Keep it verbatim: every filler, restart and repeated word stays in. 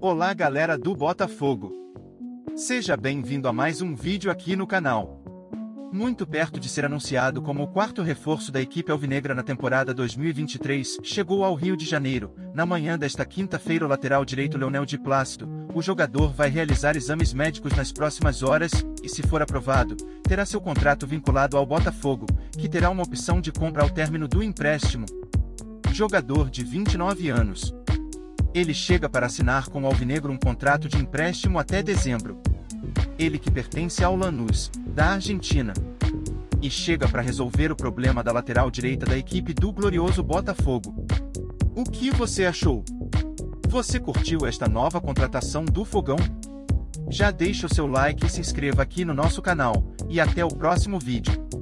Olá galera do Botafogo! Seja bem-vindo a mais um vídeo aqui no canal. Muito perto de ser anunciado como o quarto reforço da equipe alvinegra na temporada dois mil e vinte e três, chegou ao Rio de Janeiro. Na manhã desta quinta-feira o lateral direito Leonel Di Plácido, o jogador vai realizar exames médicos nas próximas horas, e se for aprovado, terá seu contrato vinculado ao Botafogo, que terá uma opção de compra ao término do empréstimo. Jogador de vinte e nove anos. Ele chega para assinar com o alvinegro um contrato de empréstimo até dezembro. Ele que pertence ao Lanús, da Argentina, e chega para resolver o problema da lateral direita da equipe do glorioso Botafogo. O que você achou? Você curtiu esta nova contratação do Fogão? Já deixa o seu like e se inscreva aqui no nosso canal, e até o próximo vídeo.